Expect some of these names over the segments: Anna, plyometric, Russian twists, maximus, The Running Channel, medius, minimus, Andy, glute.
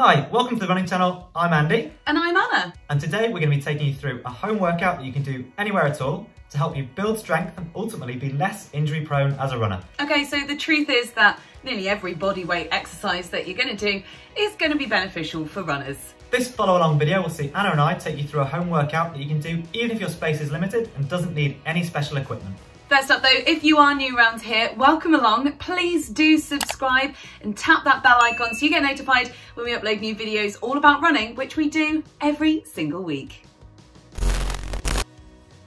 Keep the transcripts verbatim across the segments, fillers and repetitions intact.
Hi, welcome to The Running Channel. I'm Andy. And I'm Anna. And today we're going to be taking you through a home workout that you can do anywhere at all to help you build strength and ultimately be less injury prone as a runner. Okay, so the truth is that nearly every body weight exercise that you're going to do is going to be beneficial for runners. This follow along video will see Anna and I take you through a home workout that you can do even if your space is limited and doesn't need any special equipment. First up though, if you are new around here, welcome along. Please do subscribe and tap that bell icon so you get notified when we upload new videos all about running, which we do every single week.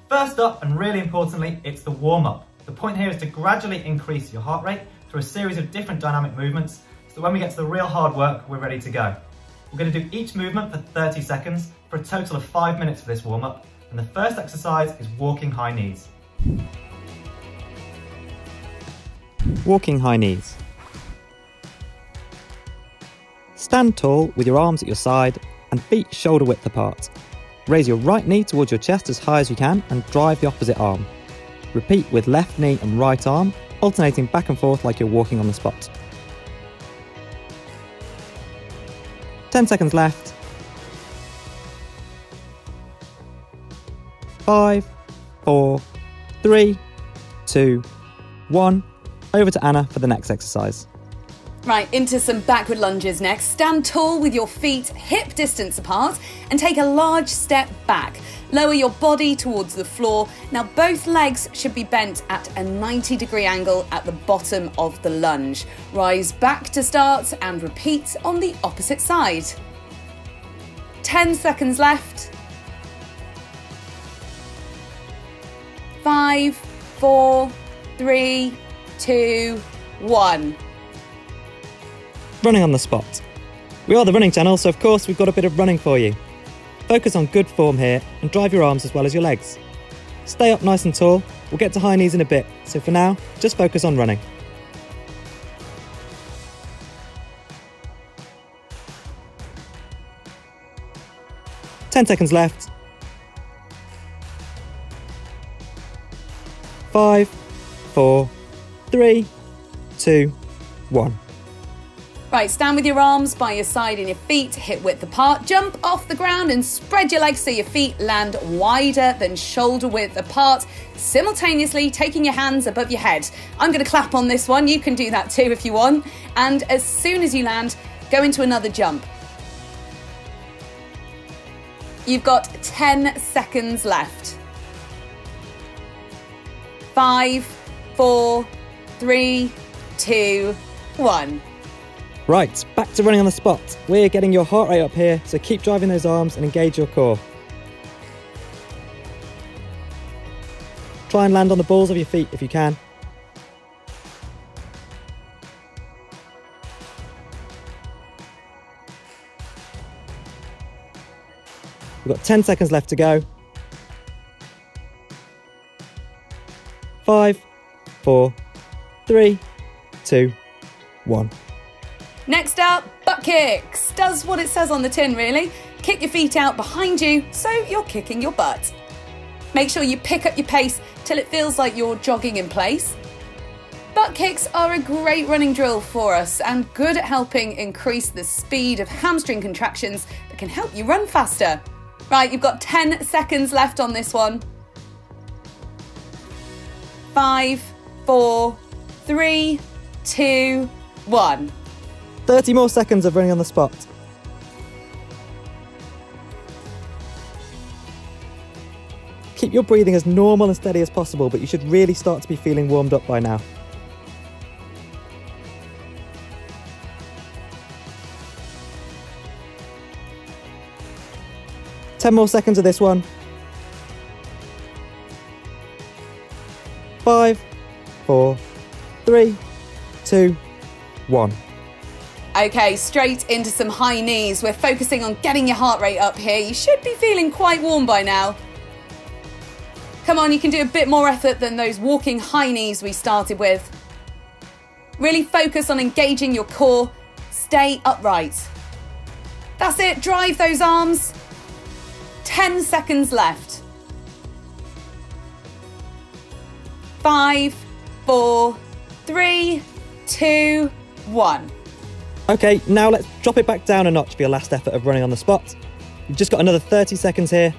First up, and really importantly, it's the warm-up. The point here is to gradually increase your heart rate through a series of different dynamic movements so that when we get to the real hard work, we're ready to go. We're going to do each movement for thirty seconds for a total of five minutes for this warm-up, and the first exercise is walking high knees. Walking high knees. Stand tall with your arms at your side and feet shoulder width apart. Raise your right knee towards your chest as high as you can and drive the opposite arm. Repeat with left knee and right arm, alternating back and forth like you're walking on the spot. ten seconds left. Five, four, three, two, one. Over to Anna for the next exercise. Right, into some backward lunges next. Stand tall with your feet hip distance apart and take a large step back. Lower your body towards the floor. Now both legs should be bent at a ninety degree angle at the bottom of the lunge. Rise back to start and repeat on the opposite side. ten seconds left. Five, four, three, two, one. Running on the spot. We are The Running Channel, so of course we've got a bit of running for you. Focus on good form here and drive your arms as well as your legs. Stay up nice and tall. We'll get to high knees in a bit, so for now, just focus on running. ten seconds left. Five, four, Three, two, one. Right, stand with your arms by your side and your feet hip width apart. Jump off the ground and spread your legs so your feet land wider than shoulder width apart, simultaneously taking your hands above your head. I'm going to clap on this one. You can do that too if you want. And as soon as you land, go into another jump. You've got ten seconds left. Five, four, Three, two, one. Right, back to running on the spot. We're getting your heart rate up here, so keep driving those arms and engage your core. Try and land on the balls of your feet if you can. We've got ten seconds left to go. Five, four, Three, two, one. Next up, butt kicks. Does what it says on the tin, really. Kick your feet out behind you so you're kicking your butt. Make sure you pick up your pace till it feels like you're jogging in place. Butt kicks are a great running drill for us and good at helping increase the speed of hamstring contractions that can help you run faster. Right, you've got ten seconds left on this one. Five, four, Three, two, one. thirty more seconds of running on the spot. Keep your breathing as normal and steady as possible, but you should really start to be feeling warmed up by now. ten more seconds of this one. Five, four, Three, two, one. Okay, straight into some high knees. We're focusing on getting your heart rate up here. You should be feeling quite warm by now. Come on, you can do a bit more effort than those walking high knees we started with. Really focus on engaging your core. Stay upright. That's it, drive those arms. ten seconds left. Five, four, three, two, one. Okay, now let's drop it back down a notch for your last effort of running on the spot. You've just got another thirty seconds here.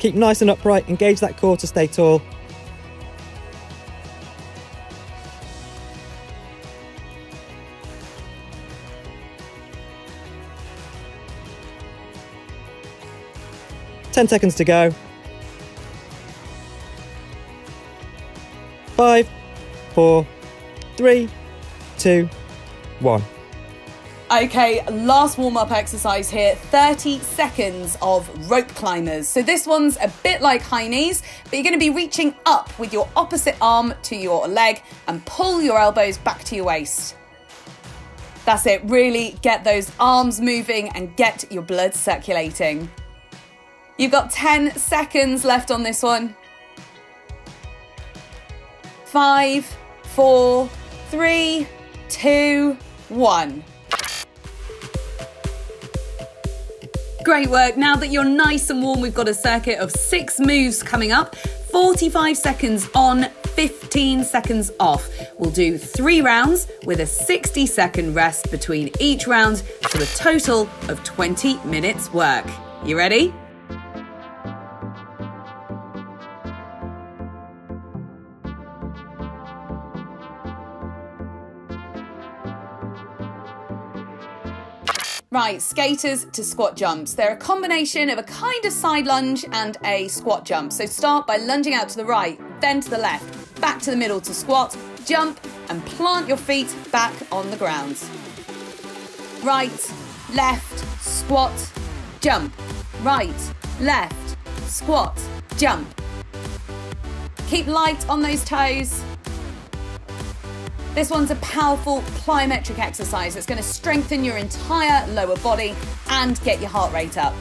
Keep nice and upright, engage that core to stay tall. ten seconds to go. Five, four, three, two, one. Okay, last warm-up exercise here, thirty seconds of rope climbers. So this one's a bit like high knees, but you're gonna be reaching up with your opposite arm to your leg and pull your elbows back to your waist. That's it, really get those arms moving and get your blood circulating. You've got ten seconds left on this one. Five, four, three, two, one. Great work. Now that you're nice and warm, we've got a circuit of six moves coming up. forty-five seconds on, fifteen seconds off. We'll do three rounds with a sixty second rest between each round, so a total of twenty minutes work. You ready? Right, skaters to squat jumps. They're a combination of a kind of side lunge and a squat jump. So start by lunging out to the right, then to the left, back to the middle to squat, jump, and plant your feet back on the ground. Right, left, squat, jump. Right, left, squat, jump. Keep light on those toes. This one's a powerful plyometric exercise that's going to strengthen your entire lower body and get your heart rate up.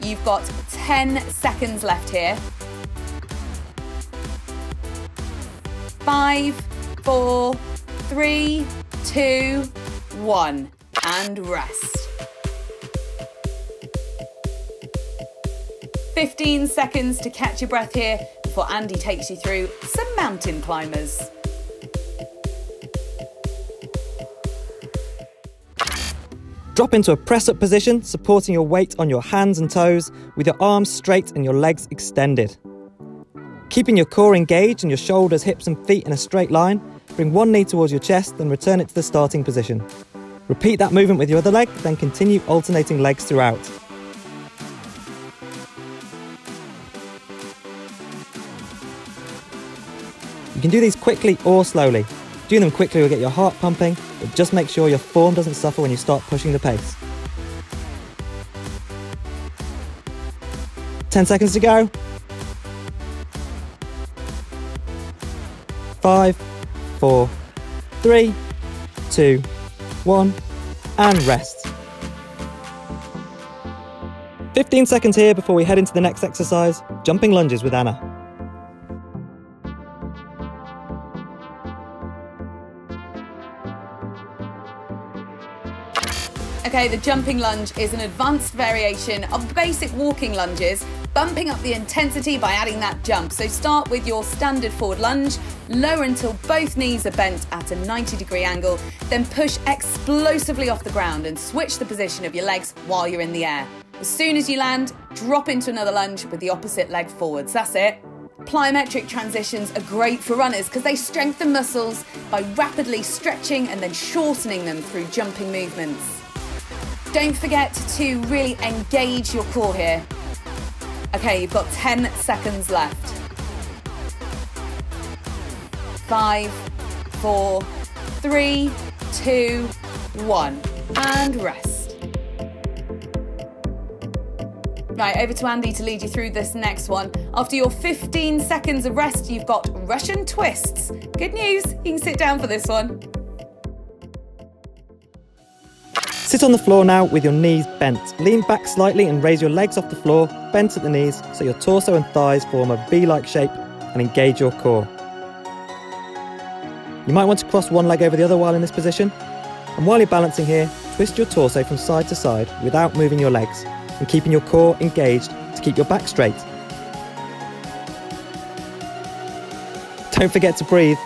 You've got ten seconds left here. Five, four, three, two, one, and rest. fifteen seconds to catch your breath here before Andy takes you through some mountain climbers. Drop into a press-up position, supporting your weight on your hands and toes with your arms straight and your legs extended. Keeping your core engaged and your shoulders, hips and feet in a straight line, bring one knee towards your chest, then return it to the starting position. Repeat that movement with your other leg, then continue alternating legs throughout. You can do these quickly or slowly. Doing them quickly will get your heart pumping, but just make sure your form doesn't suffer when you start pushing the pace. ten seconds to go. Five, four, three, two, one, and rest. fifteen seconds here before we head into the next exercise, jumping lunges with Anna. Okay, the jumping lunge is an advanced variation of the basic walking lunges, bumping up the intensity by adding that jump. So start with your standard forward lunge, lower until both knees are bent at a ninety degree angle, then push explosively off the ground and switch the position of your legs while you're in the air. As soon as you land, drop into another lunge with the opposite leg forwards. That's it. Plyometric transitions are great for runners because they strengthen muscles by rapidly stretching and then shortening them through jumping movements. Don't forget to really engage your core here. Okay, you've got ten seconds left. Five, four, three, two, one, and rest. Right, over to Andy to lead you through this next one. After your fifteen seconds of rest, you've got Russian twists. Good news, you can sit down for this one. Sit on the floor now with your knees bent. Lean back slightly and raise your legs off the floor, bent at the knees, so your torso and thighs form a V-like shape and engage your core. You might want to cross one leg over the other while in this position. And while you're balancing here, twist your torso from side to side without moving your legs and keeping your core engaged to keep your back straight. Don't forget to breathe.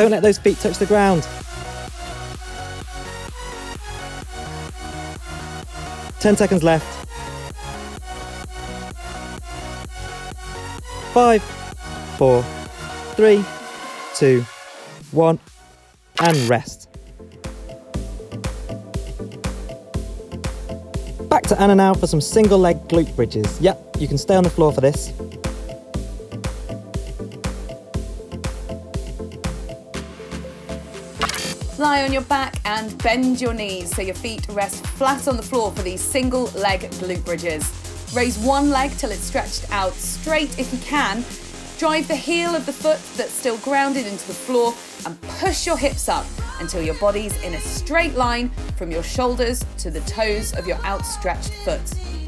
Don't let those feet touch the ground. ten seconds left. Five, four, three, two, one, and rest. Back to Anna now for some single leg glute bridges. Yep, you can stay on the floor for this. Lie on your back and bend your knees so your feet rest flat on the floor for these single leg glute bridges. Raise one leg till it's stretched out straight if you can. Drive the heel of the foot that's still grounded into the floor and push your hips up until your body's in a straight line from your shoulders to the toes of your outstretched foot.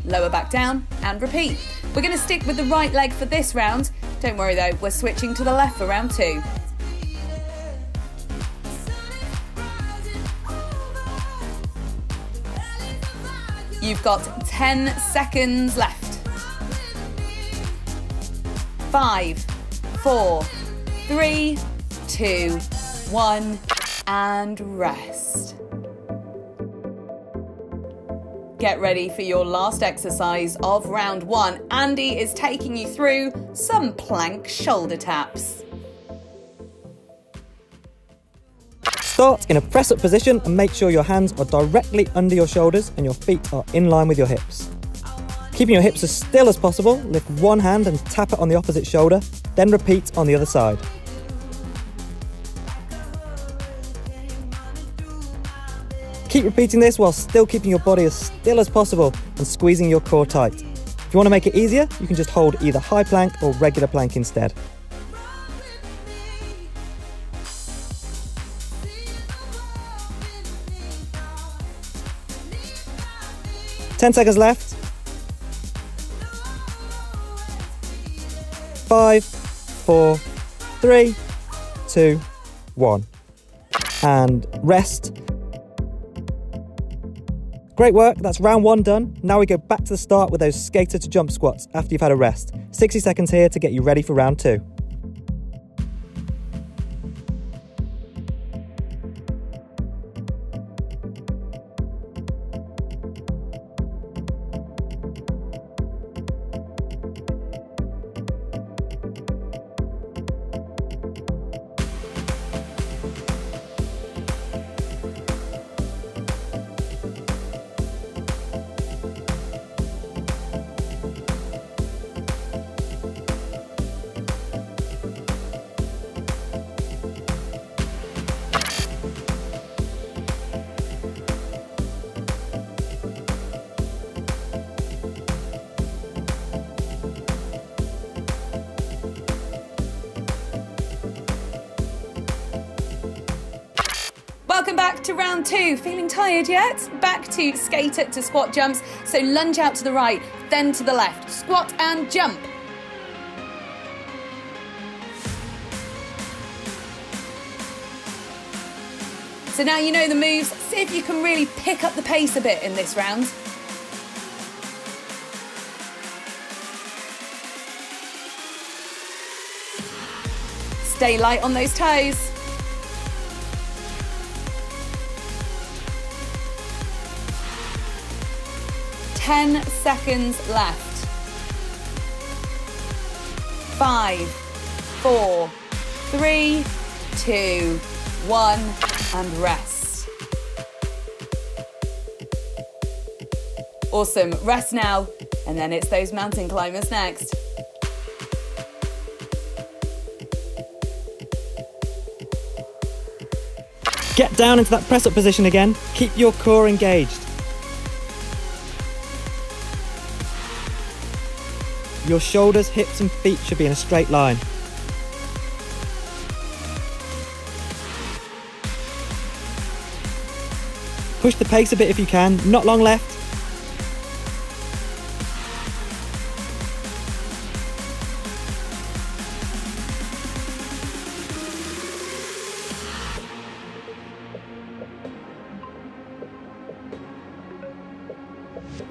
Lower back down and repeat. We're going to stick with the right leg for this round. Don't worry though, we're switching to the left for round two. You've got ten seconds left. Five, four, three, two, one, and rest. Get ready for your last exercise of round one. Andy is taking you through some plank shoulder taps. Start in a press-up position and make sure your hands are directly under your shoulders and your feet are in line with your hips. Keeping your hips as still as possible, lift one hand and tap it on the opposite shoulder, then repeat on the other side. Keep repeating this while still keeping your body as still as possible and squeezing your core tight. If you want to make it easier, you can just hold either high plank or regular plank instead. ten seconds left. Five, four, three, two, one. And rest. Great work, that's round one done. Now we go back to the start with those skater to jump squats after you've had a rest. sixty seconds here to get you ready for round two. Welcome back to round two. Feeling tired yet? Back to skater to squat jumps. So lunge out to the right, then to the left. Squat and jump. So now you know the moves. See if you can really pick up the pace a bit in this round. Stay light on those toes. ten seconds left. Five, four, three, two, one, and rest. Awesome, rest now, and then it's those mountain climbers next. Get down into that press-up position again. Keep your core engaged. Your shoulders, hips and feet should be in a straight line. Push the pace a bit if you can, not long left.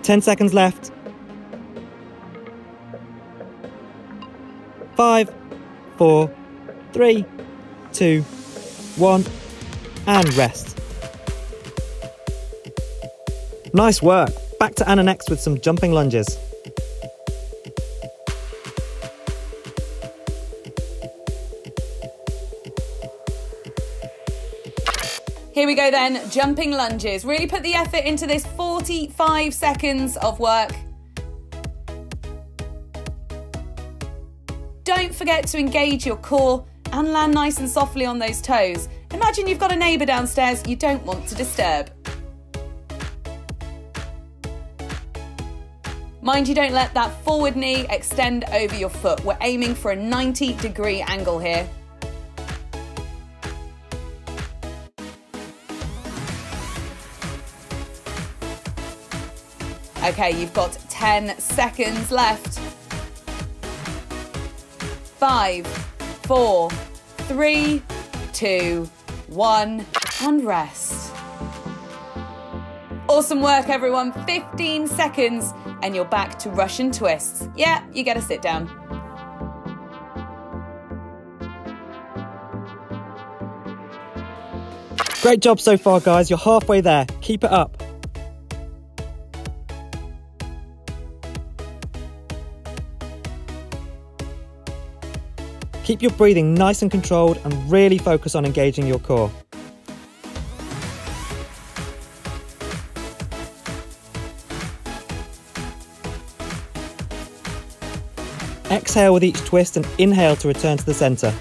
ten seconds left. Five, four, three, two, one, and rest. Nice work. Back to Anna next with some jumping lunges. Here we go then, jumping lunges. Really put the effort into this forty-five seconds of work. Don't forget to engage your core and land nice and softly on those toes. Imagine you've got a neighbour downstairs you don't want to disturb. Mind you don't let that forward knee extend over your foot. We're aiming for a ninety degree angle here. Okay, you've got ten seconds left. Five, four, three, two, one, and rest. Awesome work, everyone. fifteen seconds, and you're back to Russian twists. Yeah, you get a sit down. Great job so far, guys. You're halfway there. Keep it up. Keep your breathing nice and controlled and really focus on engaging your core. Exhale with each twist and inhale to return to the centre.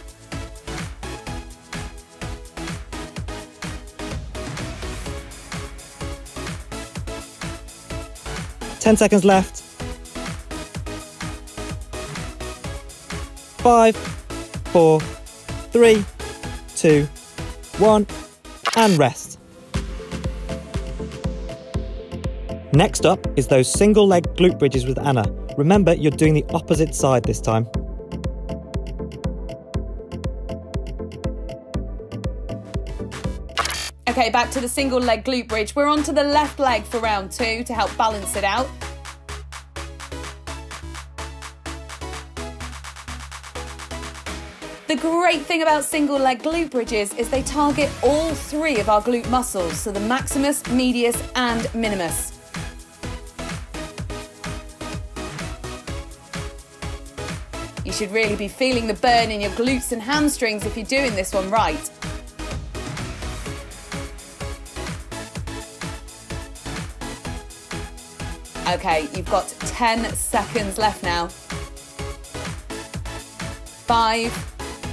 ten seconds left. Five. Four, three, two, one, and rest. Next up is those single leg glute bridges with Anna. Remember, you're doing the opposite side this time. Okay, back to the single leg glute bridge. We're onto the left leg for round two to help balance it out. The great thing about single leg glute bridges is they target all three of our glute muscles, so the maximus, medius and minimus. You should really be feeling the burn in your glutes and hamstrings if you're doing this one right. Okay, you've got ten seconds left now. Five.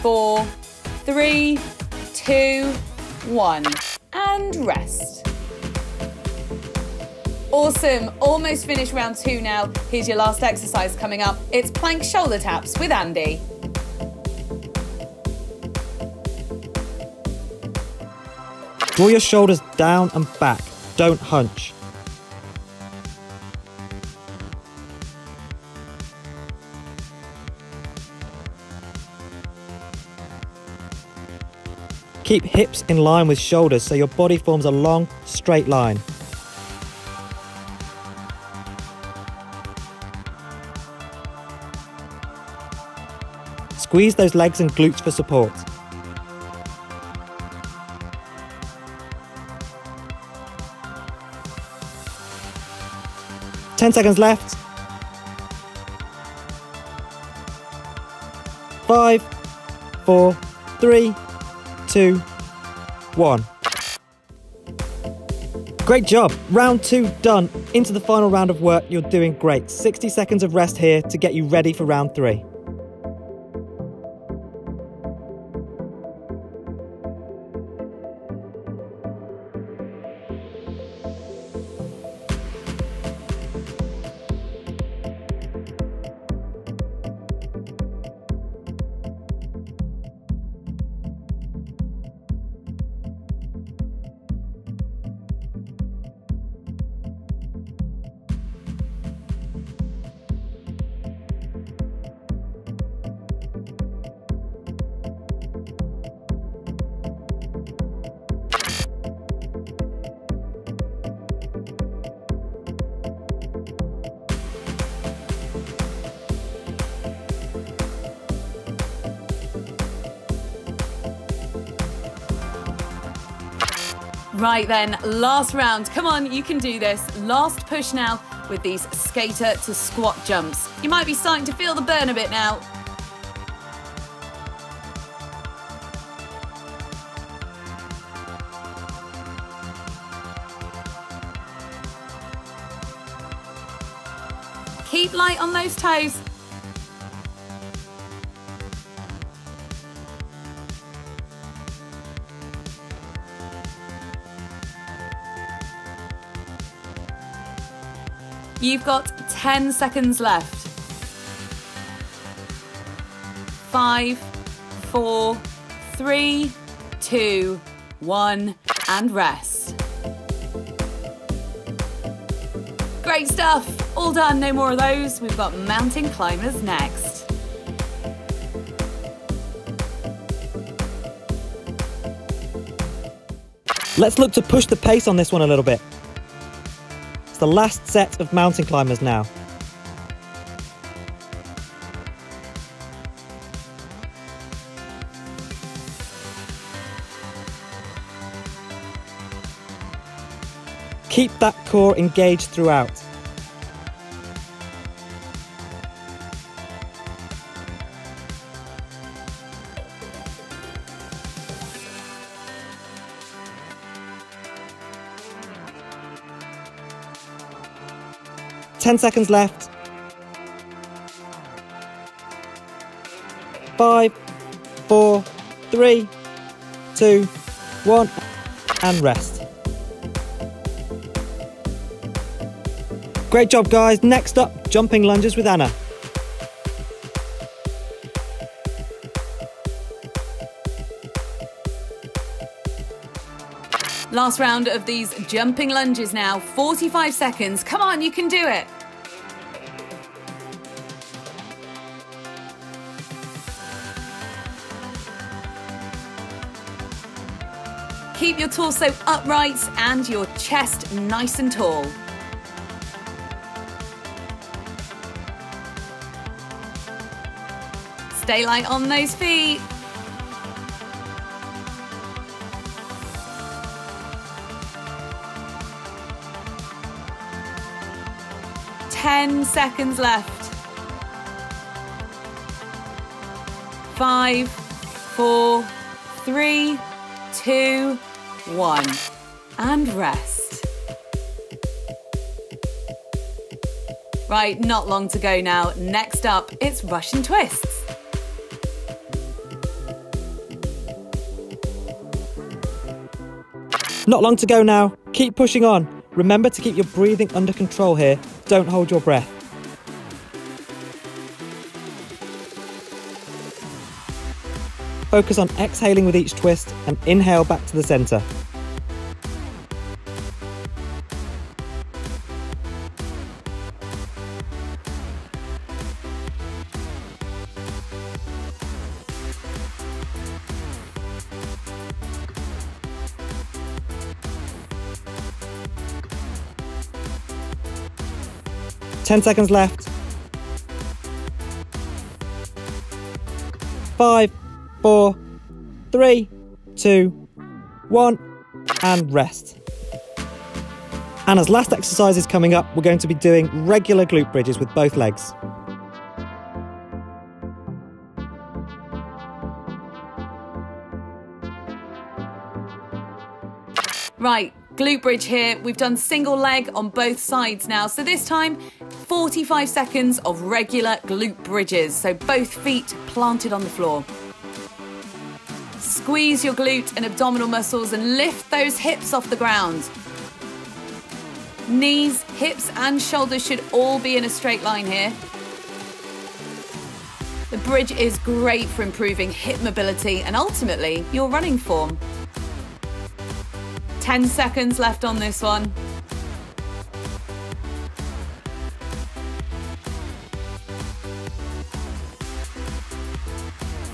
Four, three, two, one, and rest. Awesome, almost finished round two now. Here's your last exercise coming up. It's plank shoulder taps with Andy. Draw your shoulders down and back, don't hunch. Keep hips in line with shoulders so your body forms a long, straight line. Squeeze those legs and glutes for support. ten seconds left. Five, four, three, two, one. Great job, round two done. Into the final round of work, you're doing great. sixty seconds of rest here to get you ready for round three. Right then, last round. Come on, you can do this. Last push now with these skater to squat jumps. You might be starting to feel the burn a bit now. Keep light on those toes. You've got ten seconds left. Five, four, three, two, one, and rest. Great stuff. All done, no more of those. We've got mountain climbers next. Let's look to push the pace on this one a little bit. It's the last set of mountain climbers now. Keep that core engaged throughout. ten seconds left. Five, four, three, two, one, and rest. Great job, guys. Next up, jumping lunges with Anna. Last round of these jumping lunges now, forty-five seconds. Come on, you can do it. Keep your torso upright and your chest nice and tall. Stay light on those feet. ten seconds left. Five, four, three, two, one, and rest. Right, not long to go now. Next up, it's Russian twists. Not long to go now. Keep pushing on. Remember to keep your breathing under control here. Don't hold your breath. Focus on exhaling with each twist and inhale back to the centre. ten seconds left. Five, four, three, two, one, and rest. Anna's last exercise is coming up. We're going to be doing regular glute bridges with both legs. Right, glute bridge here. We've done single leg on both sides now. So this time, forty-five seconds of regular glute bridges, so both feet planted on the floor. Squeeze your glute and abdominal muscles and lift those hips off the ground. Knees, hips and shoulders should all be in a straight line here. The bridge is great for improving hip mobility and ultimately your running form. ten seconds left on this one.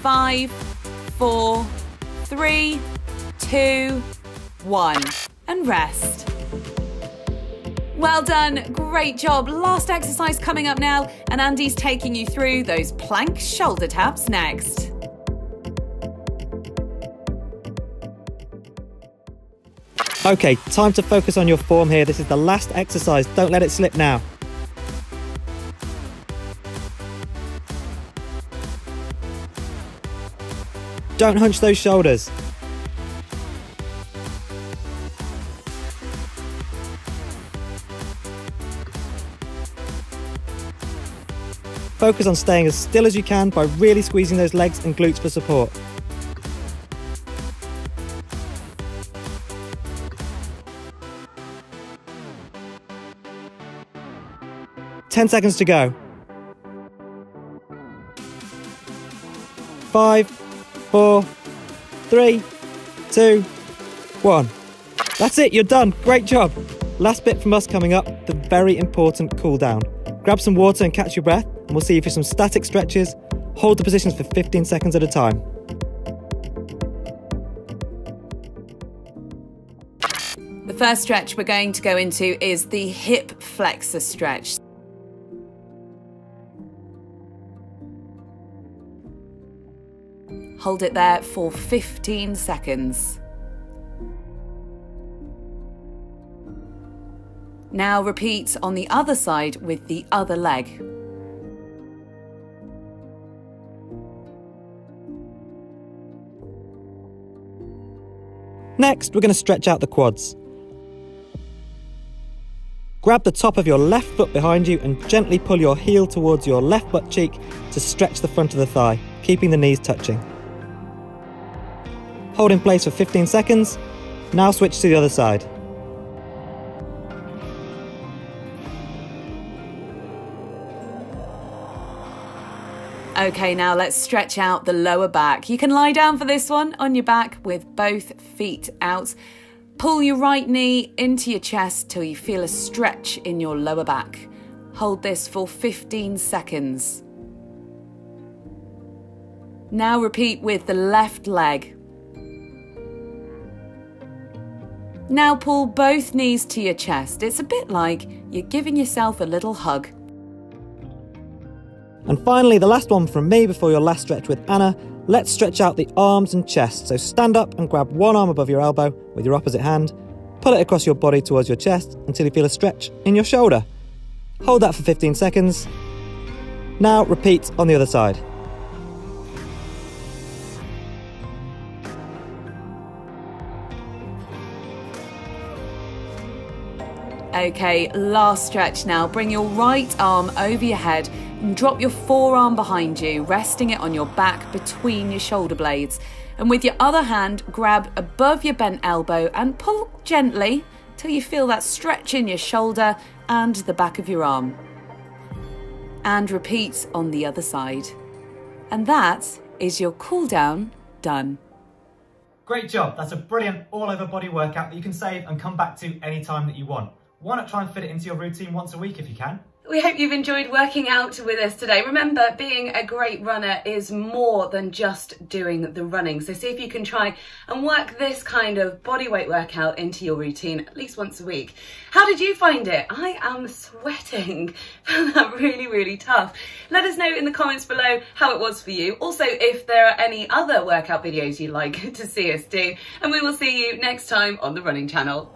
Five, four, three, two, one, and rest. Well done, great job. Last exercise coming up now, and Andy's taking you through those plank shoulder taps next. Okay, time to focus on your form here. This is the last exercise. Don't let it slip now. Don't hunch those shoulders. Focus on staying as still as you can by really squeezing those legs and glutes for support. ten seconds to go. Five, four, three, two, one. That's it, you're done. Great job. Last bit from us coming up, the very important cool down. Grab some water and catch your breath, and we'll see you for some static stretches. Hold the positions for fifteen seconds at a time. The first stretch we're going to go into is the hip flexor stretch. Hold it there for fifteen seconds. Now repeat on the other side with the other leg. Next, we're going to stretch out the quads. Grab the top of your left foot behind you and gently pull your heel towards your left butt cheek to stretch the front of the thigh, keeping the knees touching. Hold in place for fifteen seconds. Now switch to the other side. Okay, now let's stretch out the lower back. You can lie down for this one on your back with both feet out. Pull your right knee into your chest till you feel a stretch in your lower back. Hold this for fifteen seconds. Now repeat with the left leg. Now pull both knees to your chest. It's a bit like you're giving yourself a little hug. And finally, the last one from me before your last stretch with Anna. Let's stretch out the arms and chest. So stand up and grab one arm above your elbow with your opposite hand. Pull it across your body towards your chest until you feel a stretch in your shoulder. Hold that for fifteen seconds. Now repeat on the other side. Okay, last stretch now. Bring your right arm over your head and drop your forearm behind you, resting it on your back between your shoulder blades. And with your other hand, grab above your bent elbow and pull gently till you feel that stretch in your shoulder and the back of your arm. And repeat on the other side. And that is your cool down done. Great job. That's a brilliant all over body workout that you can save and come back to any time that you want. Why not try and fit it into your routine once a week if you can? We hope you've enjoyed working out with us today. Remember, being a great runner is more than just doing the running. So see if you can try and work this kind of bodyweight workout into your routine at least once a week. How did you find it? I am sweating. Found that really, really tough. Let us know in the comments below how it was for you. Also, if there are any other workout videos you'd like to see us do. And we will see you next time on The Running Channel.